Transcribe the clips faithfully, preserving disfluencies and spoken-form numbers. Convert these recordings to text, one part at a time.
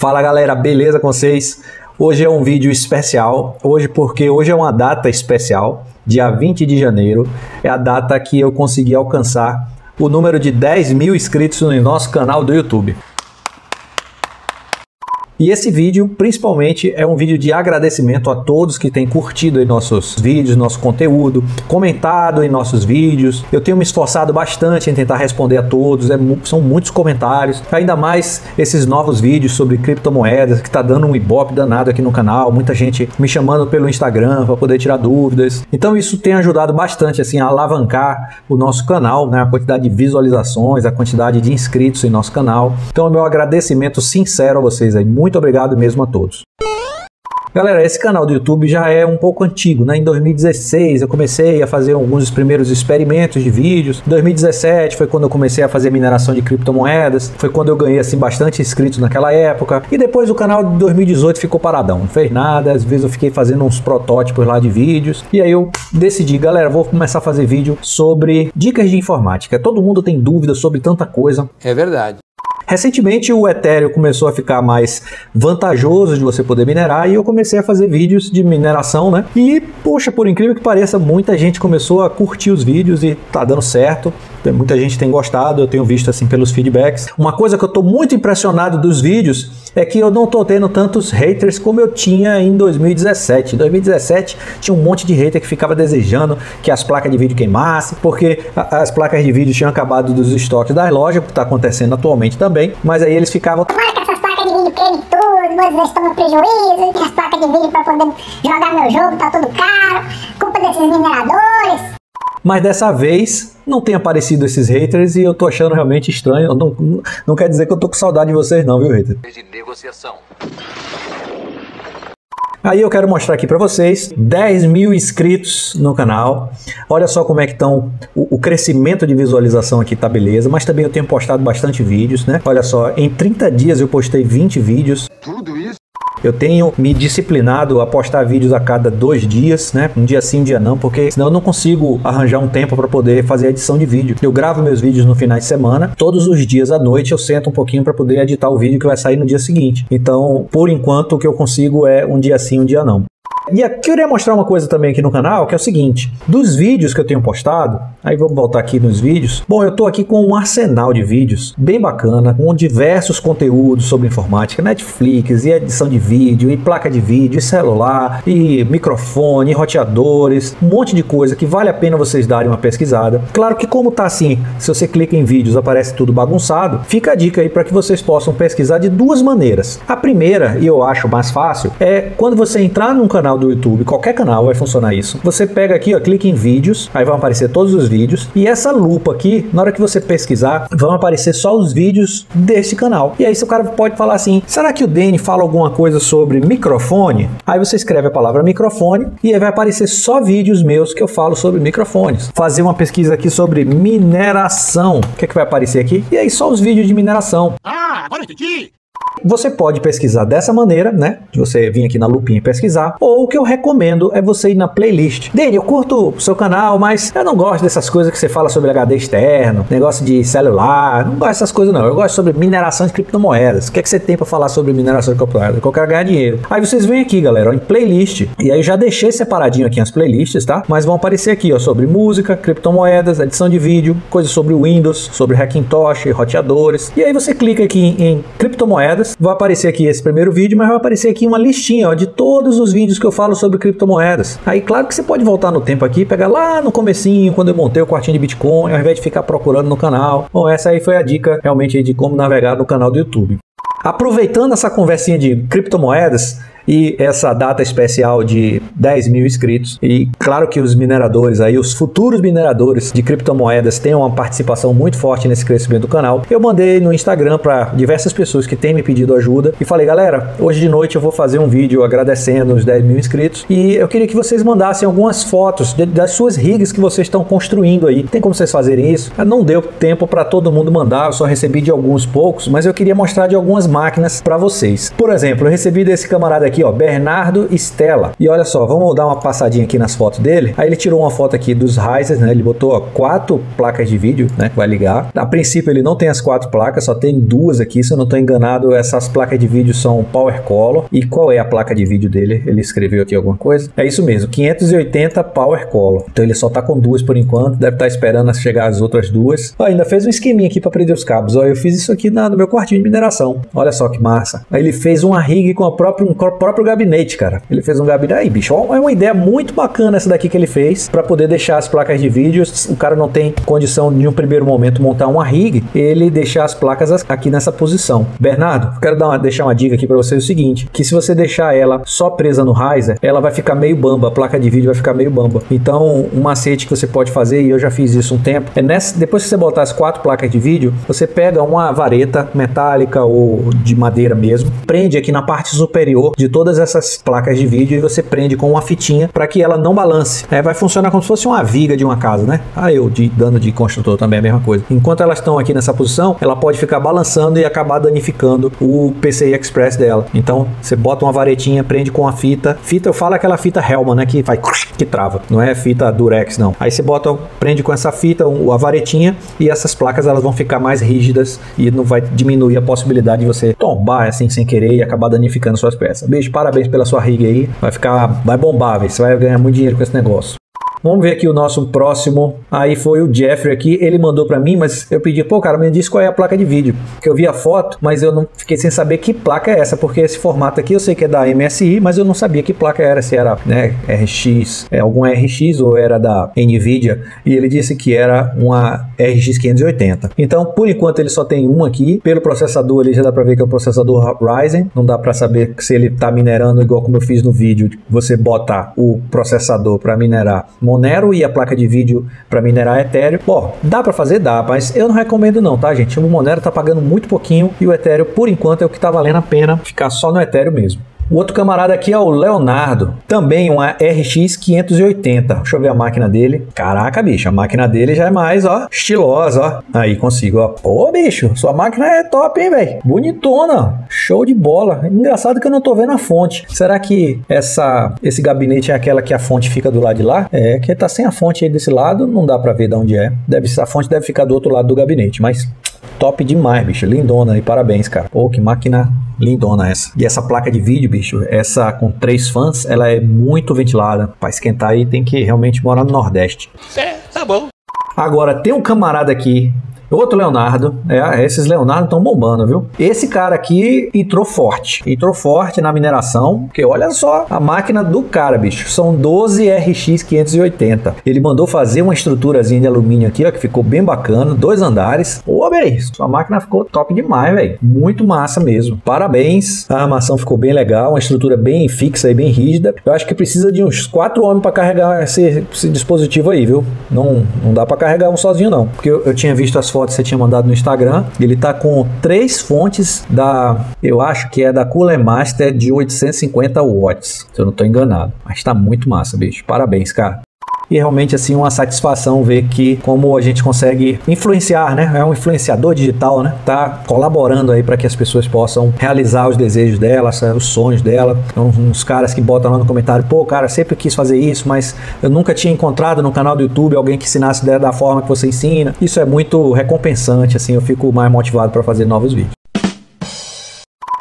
Fala galera, beleza com vocês? Hoje é um vídeo especial, hoje porque hoje é uma data especial, dia vinte de janeiro, é a data que eu consegui alcançar o número de dez mil inscritos no nosso canal do YouTube. E esse vídeo, principalmente, é um vídeo de agradecimento a todos que têm curtido em nossos vídeos, nosso conteúdo, comentado em nossos vídeos. Eu tenho me esforçado bastante em tentar responder a todos, é, são muitos comentários, ainda mais esses novos vídeos sobre criptomoedas, que está dando um ibope danado aqui no canal, muita gente me chamando pelo Instagram para poder tirar dúvidas. Então isso tem ajudado bastante assim, a alavancar o nosso canal, né? A quantidade de visualizações, a quantidade de inscritos em nosso canal. Então o meu agradecimento sincero a vocês aí, muito Muito obrigado mesmo a todos. Galera, esse canal do YouTube já é um pouco antigo, né? Em dois mil e dezesseis eu comecei a fazer alguns dos primeiros experimentos de vídeos. Em dois mil e dezessete foi quando eu comecei a fazer mineração de criptomoedas. Foi quando eu ganhei assim bastante inscritos naquela época. E depois o canal de dois mil e dezoito ficou paradão, não fez nada. Às vezes eu fiquei fazendo uns protótipos lá de vídeos. E aí eu decidi, galera, vou começar a fazer vídeo sobre dicas de informática. Todo mundo tem dúvida sobre tanta coisa. É verdade. Recentemente o Ethereum começou a ficar mais vantajoso de você poder minerar e eu comecei a fazer vídeos de mineração, né? E, poxa, por incrível que pareça, muita gente começou a curtir os vídeos e tá dando certo. Muita gente tem gostado, eu tenho visto assim pelos feedbacks. Uma coisa que eu tô muito impressionado dos vídeos é que eu não tô tendo tantos haters como eu tinha em dois mil e dezessete. Em dois mil e dezessete tinha um monte de hater que ficava desejando que as placas de vídeo queimassem, porque as placas de vídeo tinham acabado dos estoques das lojas, que tá acontecendo atualmente também. Mas aí eles ficavam, marca essas placas de vídeo creme tudo, vocês estão no prejuízo, tem as placas de vídeo para poder jogar meu jogo, tá tudo caro, culpa desses mineradores. Mas dessa vez não tem aparecido esses haters e eu tô achando realmente estranho. Não, não, não quer dizer que eu tô com saudade de vocês não, viu, hater? De negociação. Aí eu quero mostrar aqui para vocês dez mil inscritos no canal. Olha só como é que estão o, o crescimento de visualização aqui, tá beleza? Mas também eu tenho postado bastante vídeos, né? Olha só, em trinta dias eu postei vinte vídeos. Tudo isso? Eu tenho me disciplinado a postar vídeos a cada dois dias, né? Um dia sim, um dia não, porque senão eu não consigo arranjar um tempo para poder fazer a edição de vídeo. Eu gravo meus vídeos no final de semana, todos os dias à noite eu sento um pouquinho para poder editar o vídeo que vai sair no dia seguinte. Então, por enquanto, o que eu consigo é um dia sim, um dia não. E aqui eu queria mostrar uma coisa também aqui no canal, que é o seguinte. Dos vídeos que eu tenho postado, aí vamos voltar aqui nos vídeos. Bom, eu tô aqui com um arsenal de vídeos bem bacana, com diversos conteúdos sobre informática, Netflix, e edição de vídeo, e placa de vídeo, e celular, e microfone, e roteadores, um monte de coisa que vale a pena vocês darem uma pesquisada. Claro que como tá assim, se você clica em vídeos aparece tudo bagunçado, fica a dica aí para que vocês possam pesquisar de duas maneiras. A primeira, e eu acho mais fácil, é quando você entrar num canal do YouTube, qualquer canal vai funcionar isso. Você pega aqui, ó, clica em vídeos, aí vão aparecer todos os vídeos, e essa lupa aqui, na hora que você pesquisar, vão aparecer só os vídeos desse canal. E aí o cara pode falar assim, será que o Dene fala alguma coisa sobre microfone? Aí você escreve a palavra microfone, e aí vai aparecer só vídeos meus que eu falo sobre microfones. Fazer uma pesquisa aqui sobre mineração. O que é que vai aparecer aqui? E aí só os vídeos de mineração. Ah, agora entendi! Você pode pesquisar dessa maneira, né? Você vir aqui na lupinha e pesquisar. Ou o que eu recomendo é você ir na playlist. Dele, eu curto o seu canal, mas eu não gosto dessas coisas que você fala sobre H D externo, negócio de celular. Não gosto dessas coisas não. Eu gosto sobre mineração de criptomoedas. O que é que você tem para falar sobre mineração de criptomoedas? Eu quero ganhar dinheiro. Aí vocês vêm aqui, galera, ó, em playlist. E aí eu já deixei separadinho aqui as playlists, tá? Mas vão aparecer aqui, ó, sobre música, criptomoedas, edição de vídeo, coisas sobre Windows, sobre Hackintosh, roteadores. E aí você clica aqui em, em criptomoedas. Vai aparecer aqui esse primeiro vídeo, mas vai aparecer aqui uma listinha, ó, de todos os vídeos que eu falo sobre criptomoedas. Aí claro que você pode voltar no tempo aqui, pegar lá no comecinho, quando eu montei o quartinho de Bitcoin, ao invés de ficar procurando no canal. Bom, essa aí foi a dica realmente aí de como navegar no canal do YouTube. Aproveitando essa conversinha de criptomoedas e essa data especial de dez mil inscritos, e claro que os mineradores aí, os futuros mineradores de criptomoedas têm uma participação muito forte nesse crescimento do canal, eu mandei no Instagram para diversas pessoas que têm me pedido ajuda e falei, galera, hoje de noite eu vou fazer um vídeo agradecendo os dez mil inscritos e eu queria que vocês mandassem algumas fotos de, das suas rigs que vocês estão construindo aí. Tem como vocês fazerem isso? Não deu tempo para todo mundo mandar, eu só recebi de alguns poucos, mas eu queria mostrar de algumas máquinas para vocês. Por exemplo, eu recebi desse camarada aqui aqui, ó, Bernardo Stella. E olha só, vamos dar uma passadinha aqui nas fotos dele. Aí ele tirou uma foto aqui dos Ryzen, né? Ele botou ó, quatro placas de vídeo, né? Vai ligar. A princípio ele não tem as quatro placas, só tem duas aqui. Se eu não estou enganado, essas placas de vídeo são PowerColor. E qual é a placa de vídeo dele? Ele escreveu aqui alguma coisa. É isso mesmo, quinhentos e oitenta PowerColor. Então ele só tá com duas por enquanto. Deve estar tá esperando chegar as outras duas. Ó, ainda fez um esqueminha aqui para prender os cabos. Ó, eu fiz isso aqui na, no meu quartinho de mineração. Olha só que massa. Aí ele fez uma rig com a própria, um próprio gabinete, cara. Ele fez um gabinete. Aí, bicho, ó, é uma ideia muito bacana essa daqui que ele fez para poder deixar as placas de vídeo. O cara não tem condição de, em um primeiro momento, montar uma rig. Ele deixar as placas aqui nessa posição. Bernardo, quero dar uma, deixar uma dica aqui para você: é o seguinte, que se você deixar ela só presa no Ryzen, ela vai ficar meio bamba. A placa de vídeo vai ficar meio bamba. Então, um macete que você pode fazer, e eu já fiz isso um tempo, é nessa, depois que você botar as quatro placas de vídeo, você pega uma vareta metálica ou de madeira mesmo, prende aqui na parte superior de todas essas placas de vídeo e você prende com uma fitinha para que ela não balance. É, vai funcionar como se fosse uma viga de uma casa, né? Ah, eu de dano de construtor também é a mesma coisa. Enquanto elas estão aqui nessa posição, ela pode ficar balançando e acabar danificando o P C I Express dela. Então, você bota uma varetinha, prende com a fita. Fita, eu falo aquela fita Helman, né? Que vai, que trava. Não é fita Durex, não. Aí você bota, prende com essa fita, a varetinha, e essas placas elas vão ficar mais rígidas e não vai diminuir a possibilidade de você tombar assim sem querer e acabar danificando suas peças. Beijo, parabéns pela sua rig aí. Vai ficar, vai bombar, véio. Você vai ganhar muito dinheiro com esse negócio. Vamos ver aqui o nosso próximo. Aí foi o Jeffrey aqui. Ele mandou pra mim, mas eu pedi, pô, cara, me diz qual é a placa de vídeo. Porque eu vi a foto, mas eu não fiquei sem saber que placa é essa. Porque esse formato aqui eu sei que é da M S I, mas eu não sabia que placa era. Se era, né, R X, é, algum R X ou era da NVIDIA. E ele disse que era uma R X quinhentos e oitenta. Então, por enquanto, ele só tem uma aqui. Pelo processador, ele já dá pra ver que é um processador Ryzen. Não dá pra saber se ele tá minerando igual como eu fiz no vídeo. Você botar o processador pra minerar Monero e a placa de vídeo para minerar Ethereum. Bom, dá para fazer? Dá, mas eu não recomendo não, tá, gente? O Monero tá pagando muito pouquinho e o Ethereum, por enquanto, é o que tá valendo a pena ficar só no Ethereum mesmo. O outro camarada aqui é o Leonardo, também uma R X quinhentos e oitenta. Deixa eu ver a máquina dele. Caraca, bicho, a máquina dele já é mais, ó, estilosa, ó. Aí, consigo, ó. Pô, bicho, sua máquina é top, hein, velho? Bonitona, show de bola. Engraçado que eu não tô vendo a fonte. Será que essa, esse gabinete é aquela que a fonte fica do lado de lá? É, que tá sem a fonte aí desse lado, não dá pra ver de onde é. Deve, a fonte deve ficar do outro lado do gabinete, mas top demais, bicho. Lindona, e parabéns, cara. Pô, que máquina lindona essa. E essa placa de vídeo, bicho, essa com três fãs, ela é muito ventilada. Para esquentar aí tem que realmente morar no Nordeste. É, tá bom. Agora tem um camarada aqui, outro Leonardo, é, esses Leonardo estão bombando, viu? Esse cara aqui entrou forte, entrou forte na mineração, porque olha só a máquina do cara, bicho, são doze R X quinhentos e oitenta. Ele mandou fazer uma estruturazinha de alumínio aqui, ó, que ficou bem bacana, dois andares. Ô, velho, sua máquina ficou top demais, velho, muito massa mesmo, parabéns. A armação ficou bem legal, uma estrutura bem fixa e bem rígida. Eu acho que precisa de uns quatro homens para carregar esse, esse dispositivo aí, viu? Não, não dá para carregar um sozinho não, porque eu, eu tinha visto as fotos que você tinha mandado no Instagram. Ele tá com três fontes da, eu acho que é da Cooler Master de oitocentos e cinquenta watts, se eu não tô enganado, mas tá muito massa, bicho, parabéns, cara. E realmente assim uma satisfação ver que como a gente consegue influenciar, né? É um influenciador digital, né? Tá colaborando aí para que as pessoas possam realizar os desejos delas, os sonhos dela. Então, uns caras que botam lá no comentário, pô, cara, sempre quis fazer isso, mas eu nunca tinha encontrado no canal do YouTube alguém que ensinasse da forma que você ensina. Isso é muito recompensante, assim, eu fico mais motivado para fazer novos vídeos.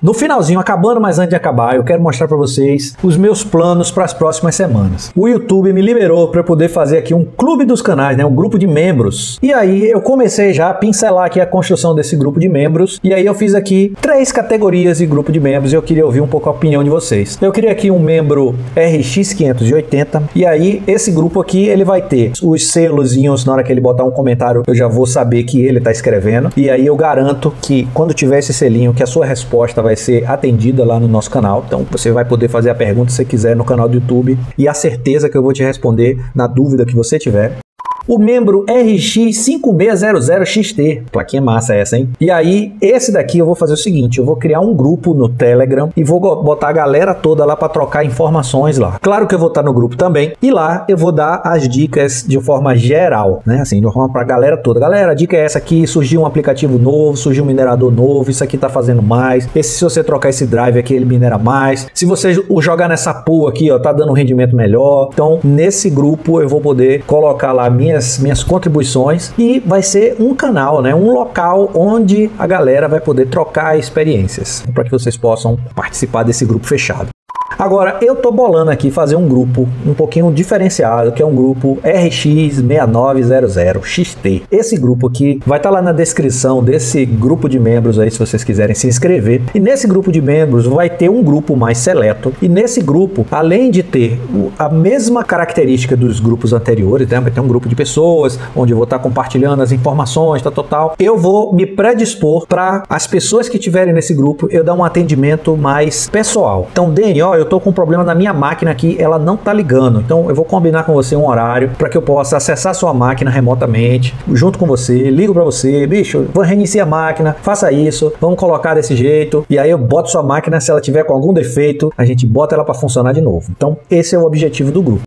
No finalzinho, acabando, mas antes de acabar, eu quero mostrar para vocês os meus planos para as próximas semanas. O YouTube me liberou para eu poder fazer aqui um clube dos canais, né? Um grupo de membros. E aí eu comecei já a pincelar aqui a construção desse grupo de membros. E aí eu fiz aqui três categorias de grupo de membros e eu queria ouvir um pouco a opinião de vocês. Eu queria aqui um membro R X quinhentos e oitenta. E aí esse grupo aqui, ele vai ter os selozinhos. Na hora que ele botar um comentário, eu já vou saber que ele está escrevendo. E aí eu garanto que quando tiver esse selinho, que a sua resposta vai Vai ser atendida lá no nosso canal. Então você vai poder fazer a pergunta que você quiser no canal do YouTube e a certeza que eu vou te responder na dúvida que você tiver. o membro R X cinco B zero zero X T. Plaquinha massa essa, hein? E aí, esse daqui eu vou fazer o seguinte, eu vou criar um grupo no Telegram e vou botar a galera toda lá para trocar informações lá. Claro que eu vou estar no grupo também e lá eu vou dar as dicas de forma geral, né? Assim, de uma forma para a galera toda. Galera, a dica é essa aqui, surgiu um aplicativo novo, surgiu um minerador novo, isso aqui tá fazendo mais. Esse, se você trocar esse drive aqui, ele minera mais. Se você o jogar nessa pool aqui, ó, tá dando um rendimento melhor. Então, nesse grupo eu vou poder colocar lá minhas, minhas contribuições e vai ser um canal, né? Um local onde a galera vai poder trocar experiências para que vocês possam participar desse grupo fechado. Agora, eu tô bolando aqui fazer um grupo um pouquinho diferenciado, que é um grupo R X seis nove zero zero X T. Esse grupo aqui vai estar lá na descrição desse grupo de membros aí, se vocês quiserem se inscrever. E nesse grupo de membros vai ter um grupo mais seleto. E nesse grupo, além de ter a mesma característica dos grupos anteriores, né? Vai ter um grupo de pessoas, onde eu vou estar compartilhando as informações, tá, total. Eu vou me predispor para as pessoas que tiverem nesse grupo, eu dar um atendimento mais pessoal. Então, Dani, ó, eu tô com um problema na minha máquina aqui, ela não tá ligando. Então eu vou combinar com você um horário para que eu possa acessar sua máquina remotamente, junto com você, ligo para você, bicho, vou reiniciar a máquina, faça isso, vamos colocar desse jeito, e aí eu boto sua máquina, se ela tiver com algum defeito, a gente bota ela para funcionar de novo. Então esse é o objetivo do grupo.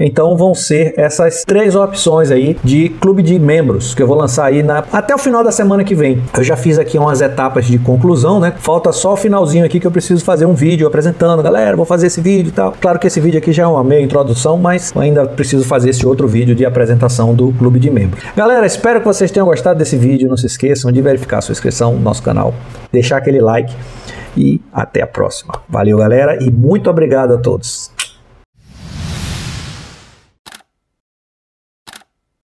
Então vão ser essas três opções aí de clube de membros que eu vou lançar aí na... até o final da semana que vem. Eu já fiz aqui umas etapas de conclusão, né? Falta só o finalzinho aqui que eu preciso fazer um vídeo apresentando. Galera, vou fazer esse vídeo e tal. Claro que esse vídeo aqui já é uma meia introdução, mas ainda preciso fazer esse outro vídeo de apresentação do clube de membros. Galera, espero que vocês tenham gostado desse vídeo. Não se esqueçam de verificar a sua inscrição no nosso canal, deixar aquele like e até a próxima. Valeu, galera, e muito obrigado a todos.